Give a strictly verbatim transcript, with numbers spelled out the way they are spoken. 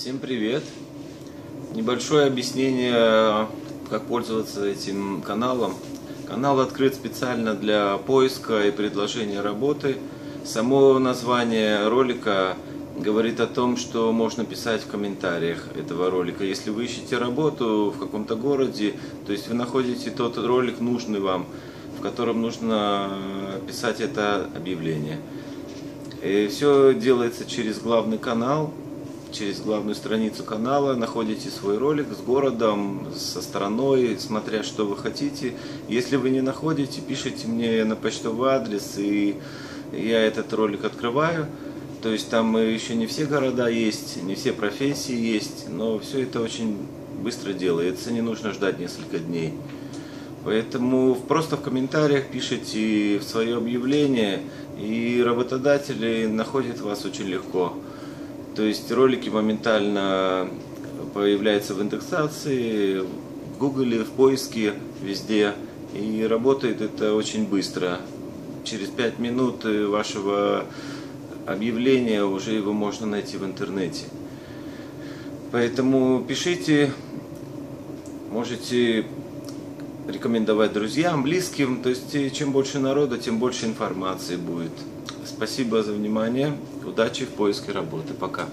Всем привет! Небольшое объяснение, как пользоваться этим каналом. Канал открыт специально для поиска и предложения работы. Само название ролика говорит о том, что можно писать в комментариях этого ролика. Если вы ищете работу в каком-то городе, то есть вы находите тот ролик, нужный вам, в котором нужно писать это объявление. И все делается через главный канал, через главную страницу канала. Находите свой ролик с городом, со страной, смотря что вы хотите. Если вы не находите, пишите мне на почтовый адрес, и я этот ролик открываю. То есть там еще не все города есть, не все профессии есть, но все это очень быстро делается, не нужно ждать несколько дней. Поэтому просто в комментариях пишите свое объявление, и работодатели находят вас очень легко. То есть ролики моментально появляются в индексации, в Гугле, в поиске, везде. И работает это очень быстро. Через пять минут вашего объявления уже его можно найти в интернете. Поэтому пишите, можете рекомендовать друзьям, близким. То есть чем больше народа, тем больше информации будет. Спасибо за внимание. Удачи в поиске работы. Пока.